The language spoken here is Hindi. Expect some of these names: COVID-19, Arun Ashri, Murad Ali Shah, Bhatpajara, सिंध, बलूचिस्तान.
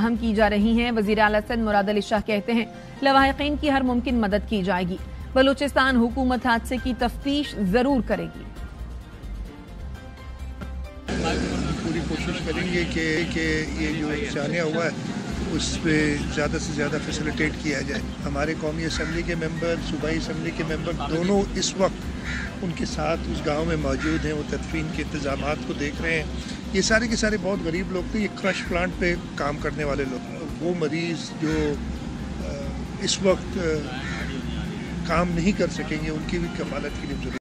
अहम की जा रही हैं। वजीर आला सिंध मुराद अली शाह कहते हैं लवाहिकीन की हर मुमकिन मदद की जाएगी। बलूचिस्तान हुकूमत हादसे की तफ्तीश जरूर करेगी। पूरी कोशिश करेंगे कि ये जो सानिया हुआ है उस पर ज़्यादा से ज़्यादा फैसिलिटेट किया जाए। हमारे कौमी असम्बली के मेंबर, सूबाई असम्बली के मेंबर दोनों इस वक्त उनके साथ उस गांव में मौजूद हैं। वो तदफीन के इंतजामात को देख रहे हैं। ये सारे के सारे बहुत गरीब लोग थे। ये क्रश प्लांट पे काम करने वाले लोग, वो मरीज़ जो इस वक्त काम नहीं कर सकेंगे, उनकी भी कफालत के लिए जरूरत है।